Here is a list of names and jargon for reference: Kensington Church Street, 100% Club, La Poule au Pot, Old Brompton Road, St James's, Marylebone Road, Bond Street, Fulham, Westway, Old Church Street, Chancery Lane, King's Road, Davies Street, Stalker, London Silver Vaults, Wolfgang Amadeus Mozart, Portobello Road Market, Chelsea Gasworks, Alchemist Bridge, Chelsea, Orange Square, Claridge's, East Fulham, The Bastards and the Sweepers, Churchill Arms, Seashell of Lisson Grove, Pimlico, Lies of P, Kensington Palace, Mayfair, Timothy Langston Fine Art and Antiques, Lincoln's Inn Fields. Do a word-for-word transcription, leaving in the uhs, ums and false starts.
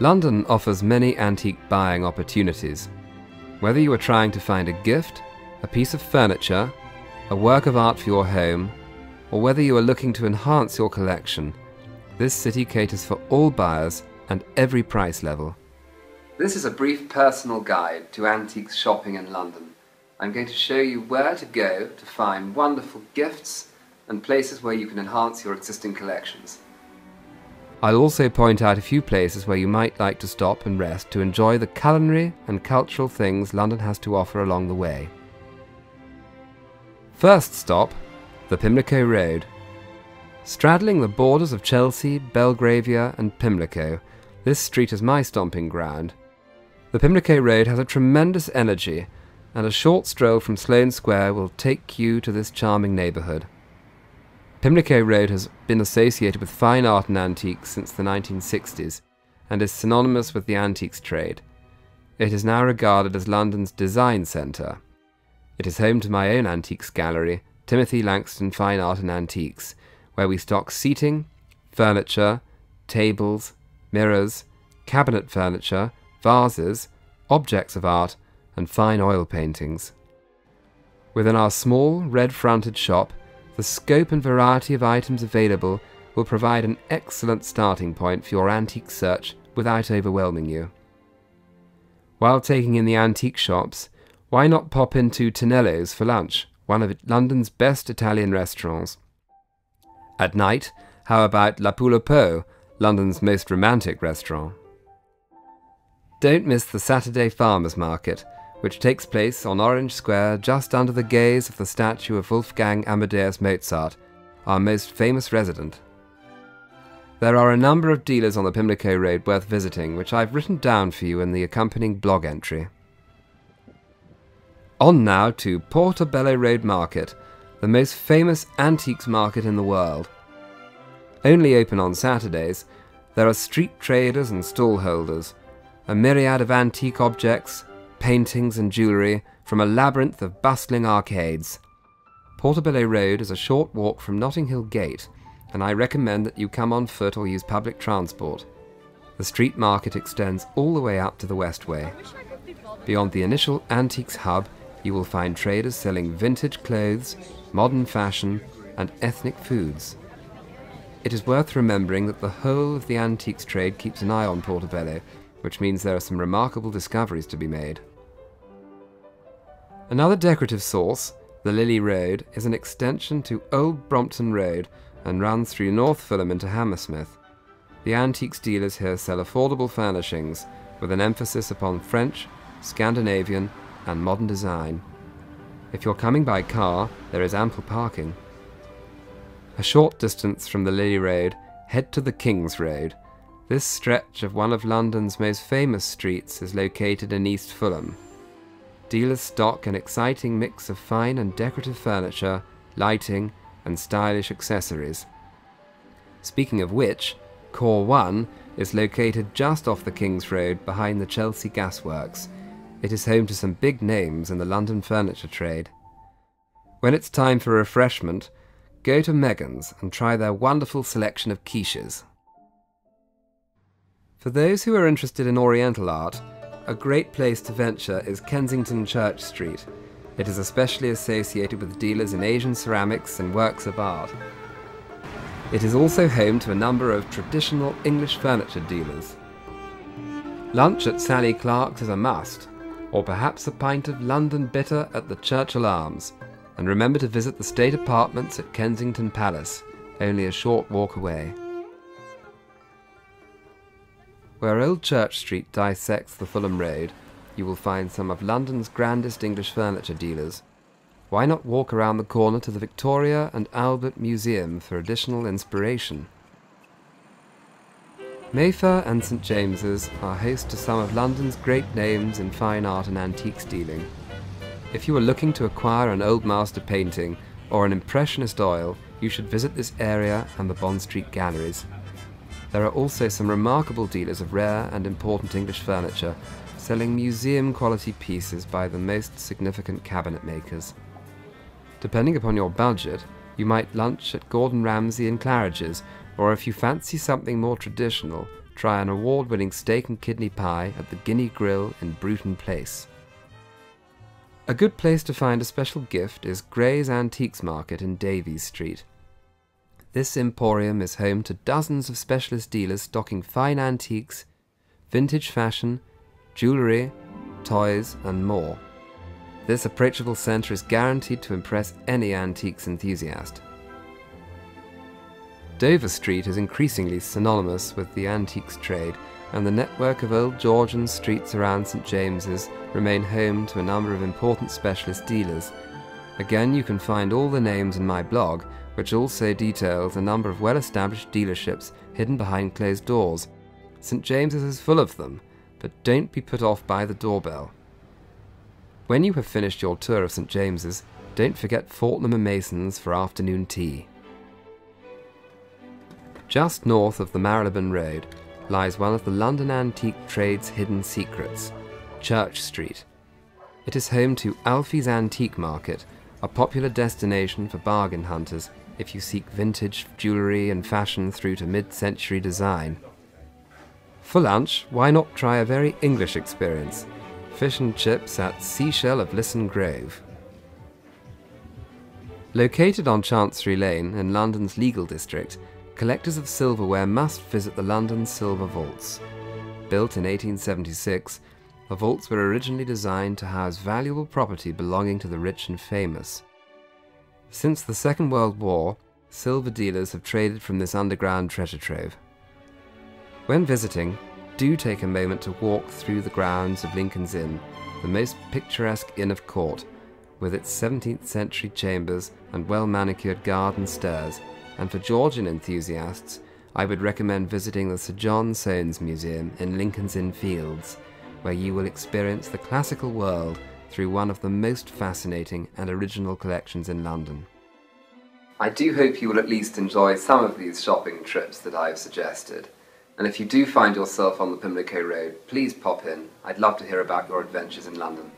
London offers many antique buying opportunities. Whether you are trying to find a gift, a piece of furniture, a work of art for your home, or whether you are looking to enhance your collection, this city caters for all buyers and every price level. This is a brief personal guide to antiques shopping in London. I'm going to show you where to go to find wonderful gifts and places where you can enhance your existing collections. I'll also point out a few places where you might like to stop and rest to enjoy the culinary and cultural things London has to offer along the way. First stop, the Pimlico Road. Straddling the borders of Chelsea, Belgravia and Pimlico, this street is my stomping ground. The Pimlico Road has a tremendous energy, and a short stroll from Sloane Square will take you to this charming neighbourhood. Pimlico Road has been associated with fine art and antiques since the nineteen sixties, and is synonymous with the antiques trade. It is now regarded as London's design centre. It is home to my own antiques gallery, Timothy Langston Fine Art and Antiques, where we stock seating, furniture, tables, mirrors, cabinet furniture, vases, objects of art, and fine oil paintings. Within our small, red-fronted shop, the scope and variety of items available will provide an excellent starting point for your antique search without overwhelming you. While taking in the antique shops, why not pop into Tonello's for lunch, one of London's best Italian restaurants? At night, how about La Poule au Pot, London's most romantic restaurant? Don't miss the Saturday Farmers Market, which takes place on Orange Square just under the gaze of the statue of Wolfgang Amadeus Mozart, our most famous resident. There are a number of dealers on the Pimlico Road worth visiting, which I've written down for you in the accompanying blog entry. On now to Portobello Road Market, the most famous antiques market in the world. Only open on Saturdays, there are street traders and stallholders, a myriad of antique objects, paintings and jewellery from a labyrinth of bustling arcades. Portobello Road is a short walk from Notting Hill Gate, and I recommend that you come on foot or use public transport. The street market extends all the way up to the Westway. Beyond the initial antiques hub, you will find traders selling vintage clothes, modern fashion, and ethnic foods. It is worth remembering that the whole of the antiques trade keeps an eye on Portobello, which means there are some remarkable discoveries to be made. Another decorative source, the Lily Road, is an extension to Old Brompton Road and runs through North Fulham into Hammersmith. The antiques dealers here sell affordable furnishings with an emphasis upon French, Scandinavian and modern design. If you're coming by car, there is ample parking. A short distance from the Lily Road, head to the King's Road. This stretch of one of London's most famous streets is located in East Fulham. Dealers stock an exciting mix of fine and decorative furniture, lighting, and stylish accessories. Speaking of which, Core One is located just off the King's Road behind the Chelsea Gasworks. It is home to some big names in the London furniture trade. When it's time for refreshment, go to Megan's and try their wonderful selection of quiches. For those who are interested in Oriental art, a great place to venture is Kensington Church Street. It is especially associated with dealers in Asian ceramics and works of art. It is also home to a number of traditional English furniture dealers. Lunch at Sally Clark's is a must, or perhaps a pint of London bitter at the Churchill Arms, and remember to visit the state apartments at Kensington Palace, only a short walk away. Where Old Church Street dissects the Fulham Road, you will find some of London's grandest English furniture dealers. Why not walk around the corner to the Victoria and Albert Museum for additional inspiration? Mayfair and St James's are host to some of London's great names in fine art and antiques dealing. If you are looking to acquire an old master painting or an impressionist oil, you should visit this area and the Bond Street galleries. There are also some remarkable dealers of rare and important English furniture, selling museum-quality pieces by the most significant cabinet makers. Depending upon your budget, you might lunch at Gordon Ramsay and Claridge's, or if you fancy something more traditional, Try an award-winning steak and kidney pie at the Guinea Grill in Bruton Place. A good place to find a special gift is Gray's Antiques Market in Davies Street. This emporium is home to dozens of specialist dealers stocking fine antiques, vintage fashion, jewellery, toys and more. This approachable centre is guaranteed to impress any antiques enthusiast. Dover Street is increasingly synonymous with the antiques trade, and the network of old Georgian streets around St James's remain home to a number of important specialist dealers. Again, you can find all the names in my blog, which also details a number of well-established dealerships hidden behind closed doors. St James's is full of them, but don't be put off by the doorbell. When you have finished your tour of St James's, don't forget Fortnum and Mason's for afternoon tea. Just north of the Marylebone Road lies one of the London antique trade's hidden secrets, Church Street. It is home to Alfie's Antique Market, a popular destination for bargain hunters if you seek vintage jewellery and fashion through to mid-century design. For lunch, why not try a very English experience? Fish and chips at Seashell of Lisson Grove. Located on Chancery Lane in London's Legal District, collectors of silverware must visit the London Silver Vaults. Built in eighteen seventy-six, the vaults were originally designed to house valuable property belonging to the rich and famous. Since the Second World War, silver dealers have traded from this underground treasure trove. When visiting, do take a moment to walk through the grounds of Lincoln's Inn, the most picturesque inn of Court, with its seventeenth century chambers and well-manicured garden stairs, and for Georgian enthusiasts, I would recommend visiting the Sir John Soane's Museum in Lincoln's Inn Fields, where you will experience the classical world through one of the most fascinating and original collections in London. I do hope you will at least enjoy some of these shopping trips that I have suggested, and if you do find yourself on the Pimlico Road, please pop in. I'd love to hear about your adventures in London.